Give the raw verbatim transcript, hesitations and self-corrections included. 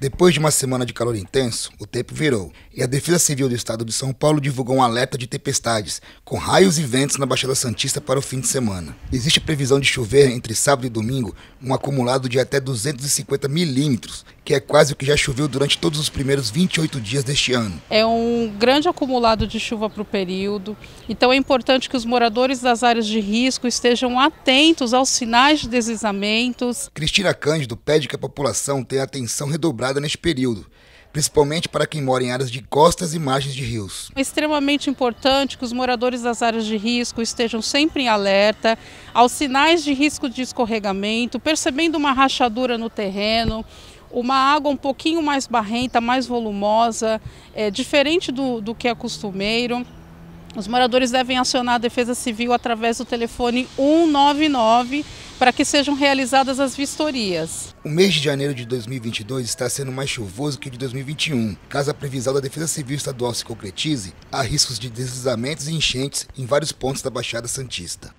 Depois de uma semana de calor intenso, o tempo virou e a Defesa Civil do Estado de São Paulo divulgou um alerta de tempestades, com raios e ventos na Baixada Santista para o fim de semana. Existe previsão de chover entre sábado e domingo um acumulado de até duzentos e cinquenta milímetros, que é quase o que já choveu durante todos os primeiros vinte e oito dias deste ano. É um grande acumulado de chuva para o período, então é importante que os moradores das áreas de risco estejam atentos aos sinais de deslizamentos. Cristina Cândido pede que a população tenha atenção redobrada neste período, principalmente para quem mora em áreas de costas e margens de rios. É extremamente importante que os moradores das áreas de risco estejam sempre em alerta aos sinais de risco de escorregamento, percebendo uma rachadura no terreno, uma água um pouquinho mais barrenta, mais volumosa, é, diferente do, do que é costumeiro. Os moradores devem acionar a Defesa Civil através do telefone um nove nove para que sejam realizadas as vistorias. O mês de janeiro de dois mil e vinte e dois está sendo mais chuvoso que o de dois mil e vinte e um. Caso a previsão da Defesa Civil Estadual se concretize, há riscos de deslizamentos e enchentes em vários pontos da Baixada Santista.